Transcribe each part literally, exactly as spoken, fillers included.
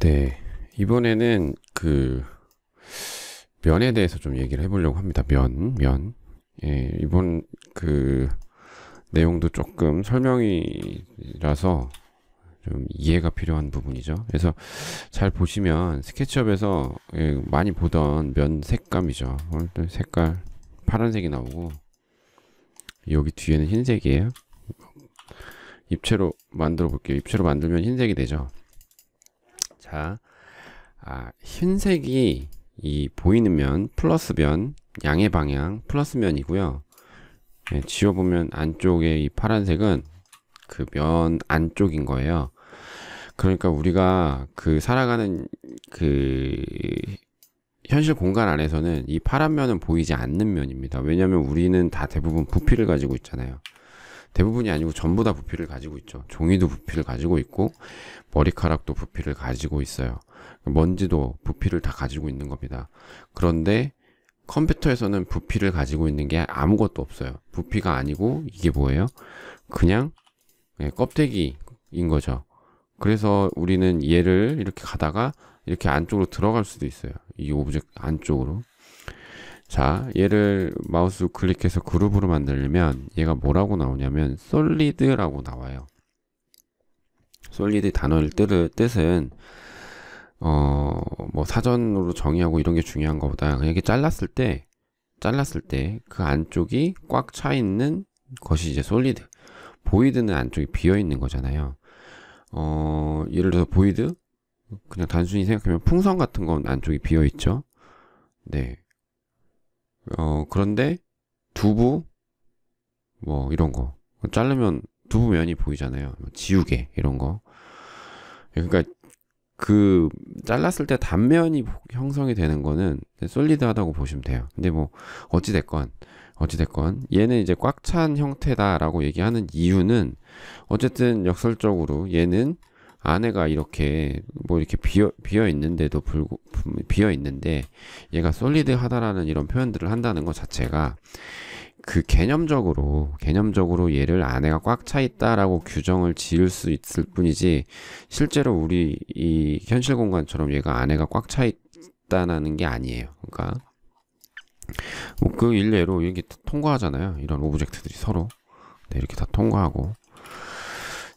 네, 이번에는 그 면에 대해서 좀 얘기를 해보려고 합니다. 면, 면. 예, 이번 그 내용도 조금 설명이라서 좀 이해가 필요한 부분이죠. 그래서 잘 보시면 스케치업에서 예, 많이 보던 면 색감이죠. 색깔 파란색이 나오고 여기 뒤에는 흰색이에요. 입체로 만들어 볼게요. 입체로 만들면 흰색이 되죠. 자, 아, 흰색이 이 보이는 면, 플러스 면, 양의 방향, 플러스 면이고요. 예, 지워보면 안쪽에 이 파란색은 그 면 안쪽인 거예요. 그러니까 우리가 그 살아가는 그 현실 공간 안에서는 이 파란 면은 보이지 않는 면입니다. 왜냐하면 우리는 다 대부분 부피를 가지고 있잖아요. 대부분이 아니고 전부 다 부피를 가지고 있죠. 종이도 부피를 가지고 있고 머리카락도 부피를 가지고 있어요. 먼지도 부피를 다 가지고 있는 겁니다. 그런데 컴퓨터에서는 부피를 가지고 있는 게 아무것도 없어요. 부피가 아니고 이게 뭐예요? 그냥 껍데기인 거죠. 그래서 우리는 얘를 이렇게 가다가 이렇게 안쪽으로 들어갈 수도 있어요. 이 오브젝트 안쪽으로. 자, 얘를 마우스 클릭해서 그룹으로 만들려면 얘가 뭐라고 나오냐면 솔리드라고 나와요. 솔리드 단어를 뜻, 뜻은 어, 뭐 사전으로 정의하고 이런 게 중요한 것보다 그냥 이렇게 잘랐을 때 잘랐을 때 그 안쪽이 꽉 차 있는 것이 이제 솔리드. 보이드는 안쪽이 비어 있는 거잖아요. 어, 예를 들어서 보이드 그냥 단순히 생각하면 풍선 같은 건 안쪽이 비어 있죠. 네. 어, 그런데, 두부, 뭐, 이런 거. 자르면 두부 면이 보이잖아요. 지우개, 이런 거. 그러니까, 그, 잘랐을 때 단면이 형성이 되는 거는 솔리드하다고 보시면 돼요. 근데 뭐, 어찌됐건, 어찌됐건, 얘는 이제 꽉 찬 형태다라고 얘기하는 이유는, 어쨌든 역설적으로 얘는 안에가 이렇게 뭐 이렇게 비어 비어 있는데도 불구 비어 있는데 얘가 솔리드하다라는 이런 표현들을 한다는 것 자체가 그 개념적으로 개념적으로 얘를 안에가 꽉 차 있다라고 규정을 지을 수 있을 뿐이지 실제로 우리 이 현실 공간처럼 얘가 안에가 꽉 차 있다라는 게 아니에요. 그러니까 뭐 그 일례로 이렇게 통과하잖아요. 이런 오브젝트들이 서로 네, 이렇게 다 통과하고.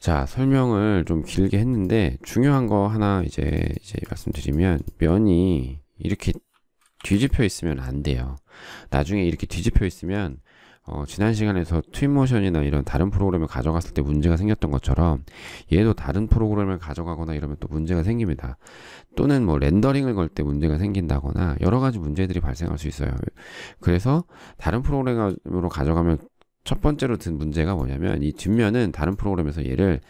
자, 설명을 좀 길게 했는데 중요한 거 하나 이제 이제 말씀드리면 면이 이렇게 뒤집혀 있으면 안 돼요. 나중에 이렇게 뒤집혀 있으면 어, 지난 시간에서 트윈모션이나 이런 다른 프로그램을 가져갔을 때 문제가 생겼던 것처럼 얘도 다른 프로그램을 가져가거나 이러면 또 문제가 생깁니다. 또는 뭐 렌더링을 걸 때 문제가 생긴다거나 여러 가지 문제들이 발생할 수 있어요. 그래서 다른 프로그램으로 가져가면 첫 번째로 든 문제가 뭐냐면 이 뒷면은 다른 프로그램에서 얘를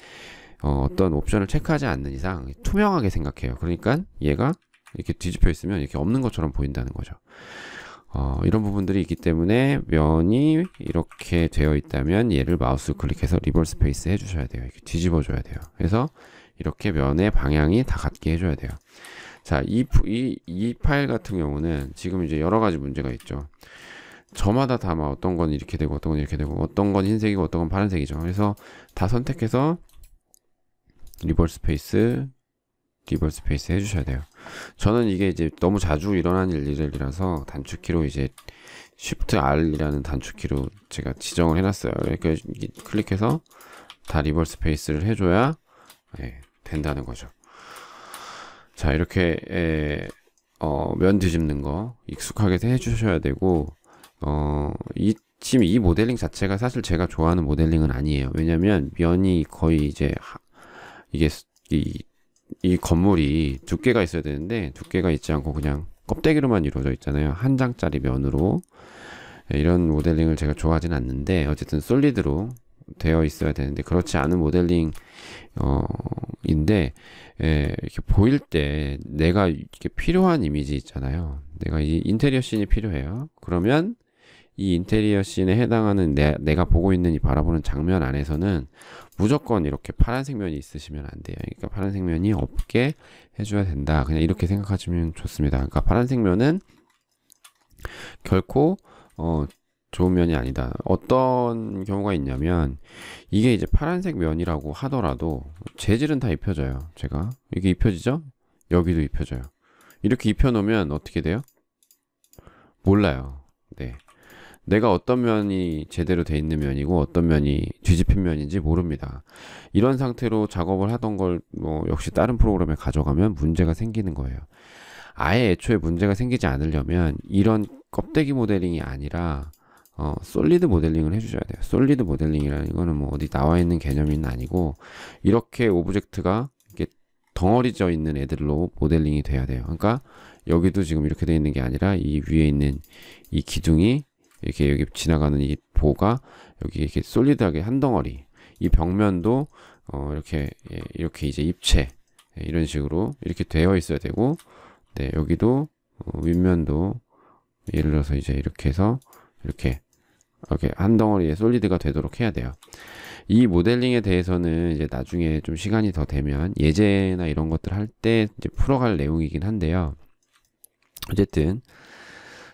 어, 어떤 옵션을 체크하지 않는 이상 투명하게 생각해요. 그러니까 얘가 이렇게 뒤집혀 있으면 이렇게 없는 것처럼 보인다는 거죠. 어, 이런 부분들이 있기 때문에 면이 이렇게 되어 있다면 얘를 마우스 클릭해서 리버스 페이스 해주셔야 돼요. 이렇게 뒤집어줘야 돼요. 그래서 이렇게 면의 방향이 다 같게 해줘야 돼요. 자, 이, 이, 이 파일 같은 경우는 지금 이제 여러 가지 문제가 있죠. 저마다 다 막 어떤 건 이렇게 되고 어떤 건 이렇게 되고 어떤 건 흰색이고 어떤 건 파란색이죠. 그래서 다 선택해서 리버스 페이스 리버스 페이스 해주셔야 돼요. 저는 이게 이제 너무 자주 일어나는 일이라서 단축키로 이제 쉬프트 알이라는 단축키로 제가 지정을 해놨어요. 그러니까 클릭해서 다 리버스 페이스를 해줘야 예, 된다는 거죠. 자, 이렇게 예, 어, 면 뒤집는 거 익숙하게 해주셔야 되고 어, 이, 지금 이 모델링 자체가 사실 제가 좋아하는 모델링은 아니에요. 왜냐면 면이 거의 이제, 하, 이게, 이, 이 건물이 두께가 있어야 되는데, 두께가 있지 않고 그냥 껍데기로만 이루어져 있잖아요. 한 장짜리 면으로. 이런 모델링을 제가 좋아하진 않는데, 어쨌든 솔리드로 되어 있어야 되는데, 그렇지 않은 모델링, 어, 인데, 예, 이렇게 보일 때 내가 이렇게 필요한 이미지 있잖아요. 내가 이 인테리어 씬이 필요해요. 그러면, 이 인테리어 씬에 해당하는 내, 내가 보고 있는 이 바라보는 장면 안에서는 무조건 이렇게 파란색 면이 있으시면 안 돼요. 그러니까 파란색 면이 없게 해줘야 된다. 그냥 이렇게 생각하시면 좋습니다. 그러니까 파란색 면은 결코 어, 좋은 면이 아니다. 어떤 경우가 있냐면 이게 이제 파란색 면이라고 하더라도 재질은 다 입혀져요. 제가 이게 입혀지죠? 여기도 입혀줘요. 이렇게 입혀놓으면 어떻게 돼요? 몰라요. 네, 내가 어떤 면이 제대로 돼 있는 면이고 어떤 면이 뒤집힌 면인지 모릅니다. 이런 상태로 작업을 하던 걸 뭐 역시 다른 프로그램에 가져가면 문제가 생기는 거예요. 아예 애초에 문제가 생기지 않으려면 이런 껍데기 모델링이 아니라 어, 솔리드 모델링을 해주셔야 돼요. 솔리드 모델링이라는 거는 뭐 어디 나와 있는 개념은 아니고 이렇게 오브젝트가 이렇게 덩어리져 있는 애들로 모델링이 돼야 돼요. 그러니까 여기도 지금 이렇게 돼 있는 게 아니라 이 위에 있는 이 기둥이 이렇게 여기 지나가는 이 보가 여기 이렇게 솔리드하게 한 덩어리, 이 벽면도 어, 이렇게 예, 이렇게 이제 입체 예, 이런 식으로 이렇게 되어 있어야 되고, 네, 여기도 어, 윗면도 예를 들어서 이제 이렇게 해서 이렇게 이렇게 한 덩어리의 솔리드가 되도록 해야 돼요. 이 모델링에 대해서는 이제 나중에 좀 시간이 더 되면 예제나 이런 것들 할 때 이제 풀어갈 내용이긴 한데요. 어쨌든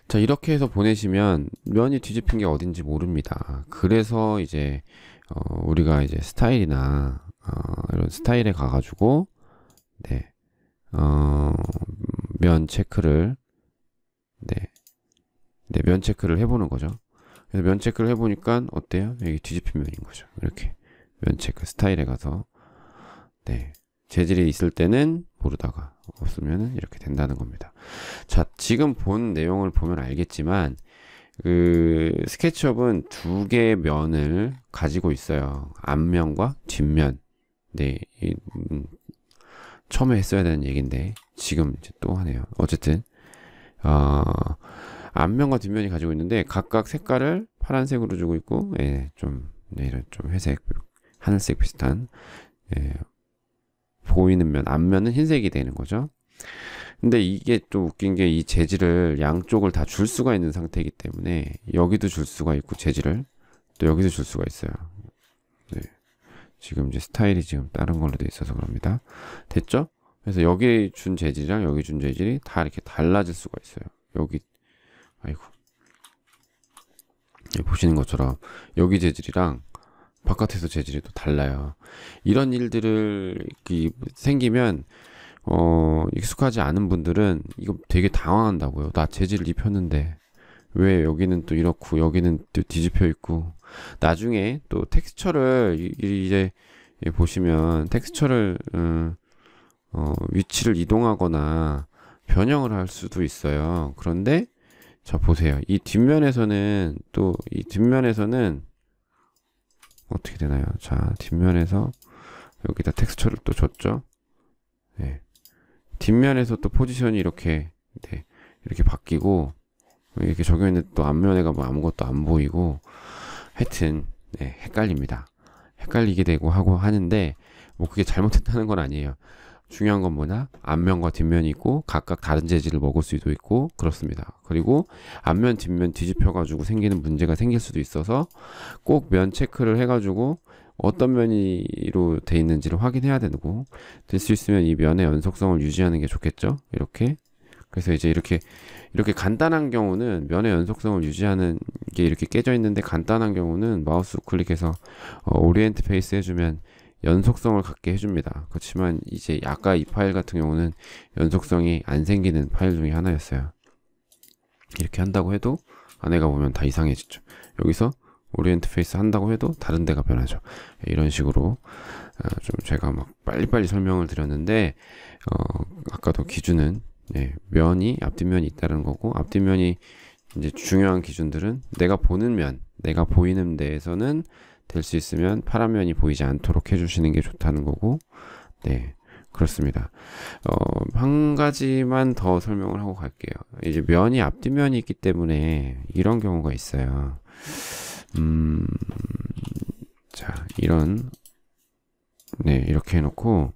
자, 이렇게 해서 보내시면 면이 뒤집힌 게 어딘지 모릅니다. 그래서 이제 어, 우리가 이제 스타일이나 어, 이런 스타일에 가가지고 네, 어, 면 체크를 네, 네, 면 체크를 해보는 거죠. 그래서 면 체크를 해보니까 어때요? 여기 뒤집힌 면인 거죠. 이렇게 면 체크 스타일에 가서 네, 재질이 있을 때는 모르다가 없으면은 이렇게 된다는 겁니다. 자, 지금 본 내용을 보면 알겠지만 그 스케치업은 두 개의 면을 가지고 있어요. 앞면과 뒷면. 네, 이, 음, 처음에 했어야 되는 얘기인데 지금 이제 또 하네요. 어쨌든 어, 앞면과 뒷면이 가지고 있는데 각각 색깔을 파란색으로 주고 있고, 예, 좀 네, 이런 좀 회색, 하늘색 비슷한. 예, 보이는 면, 앞면은 흰색이 되는 거죠. 근데 이게 또 웃긴 게 이 재질을 양쪽을 다 줄 수가 있는 상태이기 때문에 여기도 줄 수가 있고 재질을 또 여기도 줄 수가 있어요. 네. 지금 이제 스타일이 지금 다른 걸로 돼 있어서 그럽니다. 됐죠? 그래서 여기 준 재질이랑 여기 준 재질이 다 이렇게 달라질 수가 있어요. 여기 아이고 보시는 것처럼 여기 재질이랑 바깥에서 재질이 또 달라요. 이런 일들을 생기면 어, 익숙하지 않은 분들은 이거 되게 당황한다고요. 나 재질을 입혔는데 왜 여기는 또 이렇고 여기는 또 뒤집혀 있고. 나중에 또 텍스처를 이제 보시면 텍스처를 음, 어, 위치를 이동하거나 변형을 할 수도 있어요. 그런데 자 보세요. 이 뒷면에서는 또 이 뒷면에서는 어떻게 되나요? 자, 뒷면에서 여기다 텍스처를 또 줬죠. 네. 뒷면에서 또 포지션이 이렇게 네, 이렇게 바뀌고 이렇게 적용했는데 또 앞면에가 뭐 아무것도 안 보이고 하여튼 네, 헷갈립니다. 헷갈리게 되고 하고 하는데 뭐 그게 잘못했다는 건 아니에요. 중요한 건 뭐냐? 앞면과 뒷면이 있고 각각 다른 재질을 먹을 수도 있고 그렇습니다. 그리고 앞면 뒷면 뒤집혀 가지고 생기는 문제가 생길 수도 있어서 꼭 면 체크를 해 가지고 어떤 면으로 돼 있는지를 확인해야 되고, 될 수 있으면 이 면의 연속성을 유지하는 게 좋겠죠. 이렇게 그래서 이제 이렇게 이렇게 간단한 경우는 면의 연속성을 유지하는 게 이렇게 깨져 있는데, 간단한 경우는 마우스 클릭해서 어, 오리엔트 페이스 해주면 연속성을 갖게 해줍니다. 그렇지만 이제 아까 이 파일 같은 경우는 연속성이 안 생기는 파일 중에 하나였어요. 이렇게 한다고 해도 안에가 보면 다 이상해지죠. 여기서 오리엔트 페이스 한다고 해도 다른 데가 변하죠. 이런 식으로 좀 제가 막 빨리빨리 설명을 드렸는데 어, 아까도 기준은 네, 면이 앞뒷면이 있다는 거고, 앞뒷면이 이제 중요한 기준들은 내가 보는 면, 내가 보이는 데에서는 될 수 있으면 파란 면이 보이지 않도록 해주시는 게 좋다는 거고, 네, 그렇습니다. 어, 한 가지만 더 설명을 하고 갈게요. 이제 면이 앞뒷면이 있기 때문에 이런 경우가 있어요. 음, 자, 이런, 네, 이렇게 해놓고,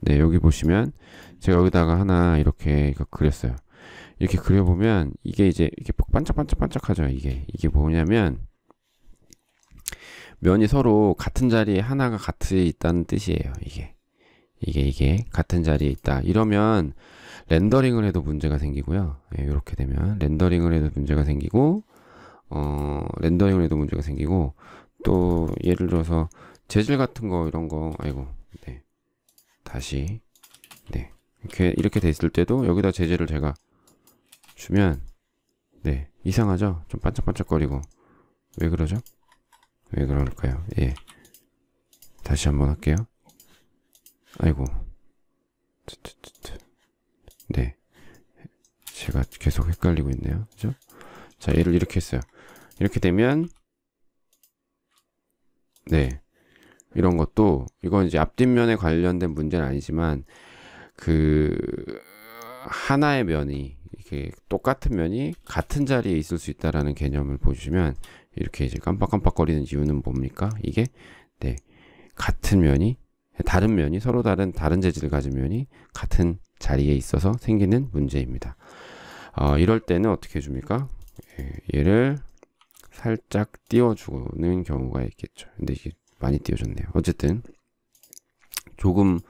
네, 여기 보시면 제가 여기다가 하나 이렇게 그렸어요. 이렇게 그려보면 이게 이제 이렇게 반짝반짝반짝하죠. 이게 이게 뭐냐면 면이 서로 같은 자리에 하나가 같이 있다는 뜻이에요. 이게 이게 이게 같은 자리에 있다 이러면 렌더링을 해도 문제가 생기고요. 예, 이렇게 되면 렌더링을 해도 문제가 생기고 어 렌더링을 해도 문제가 생기고 또 예를 들어서 재질 같은 거 이런 거 아이고 네 다시 네 이렇게 이렇게 됐을 때도 여기다 재질을 제가 주면 네 이상하죠? 좀 반짝반짝거리고 왜 그러죠? 왜 그럴까요? 예, 다시 한번 할게요. 아이고, 네, 제가 계속 헷갈리고 있네요. 그죠? 자, 얘를 이렇게 했어요. 이렇게 되면 네 이런 것도 이건 이제 앞뒷면에 관련된 문제는 아니지만 그 하나의 면이 이렇게 똑같은 면이 같은 자리에 있을 수 있다라는 개념을 보시면 이렇게 이제 깜빡깜빡거리는 이유는 뭡니까? 이게 네 같은 면이 다른 면이 서로 다른 다른 재질을 가진 면이 같은 자리에 있어서 생기는 문제입니다. 어, 이럴 때는 어떻게 해줍니까? 얘를 살짝 띄워주는 경우가 있겠죠. 근데 이게 많이 띄워줬네요. 어쨌든 조금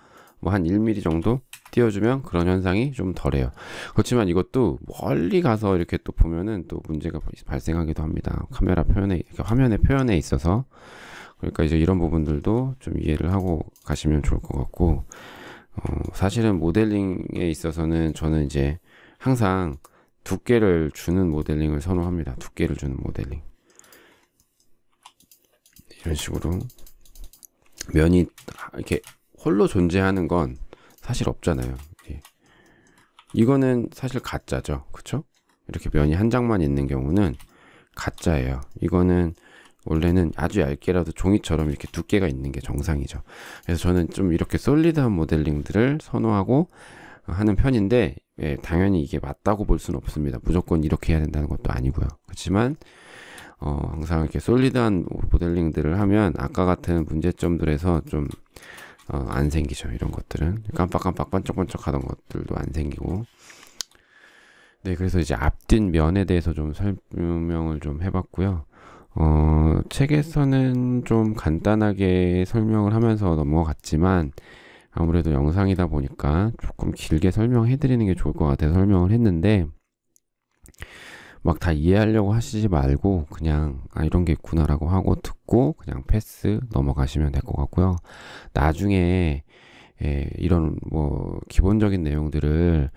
뭐 한 일 밀리미터 정도 띄워주면 그런 현상이 좀 덜해요. 그렇지만 이것도 멀리 가서 이렇게 또 보면은 또 문제가 발생하기도 합니다. 카메라 표현에, 화면의 표현에 있어서. 그러니까 이제 이런 부분들도 좀 이해를 하고 가시면 좋을 것 같고, 어, 사실은 모델링에 있어서는 저는 이제 항상 두께를 주는 모델링을 선호합니다. 두께를 주는 모델링. 이런 식으로 면이 이렇게 홀로 존재하는 건 사실 없잖아요. 예. 이거는 사실 가짜죠. 그쵸? 이렇게 면이 한 장만 있는 경우는 가짜예요. 이거는 원래는 아주 얇게라도 종이처럼 이렇게 두께가 있는 게 정상이죠. 그래서 저는 좀 이렇게 솔리드한 모델링들을 선호하고 하는 편인데 예, 당연히 이게 맞다고 볼 수는 없습니다. 무조건 이렇게 해야 된다는 것도 아니고요. 그렇지만 어, 항상 이렇게 솔리드한 모델링들을 하면 아까 같은 문제점들에서 좀 어, 안 생기죠. 이런 것들은 깜빡깜빡 반짝반짝 하던 것들도 안 생기고. 네, 그래서 이제 앞뒷면에 대해서 좀 설명을 좀 해봤고요. 어, 책에서는 좀 간단하게 설명을 하면서 넘어갔지만 아무래도 영상이다 보니까 조금 길게 설명해 드리는 게 좋을 것 같아서 설명을 했는데 막 다 이해하려고 하시지 말고 그냥 아 이런 게 있구나 라고 하고 듣고 그냥 패스 넘어가시면 될 것 같고요. 나중에 예, 이런 뭐 기본적인 내용들을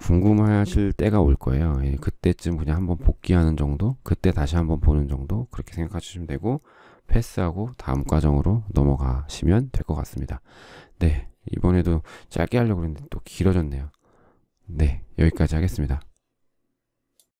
궁금하실 때가 올 거예요. 예, 그때쯤 그냥 한번 복귀하는 정도? 그때 다시 한번 보는 정도? 그렇게 생각하시면 되고 패스하고 다음 과정으로 넘어가시면 될 것 같습니다. 네, 이번에도 짧게 하려고 했는데 또 길어졌네요. 네, 여기까지 하겠습니다.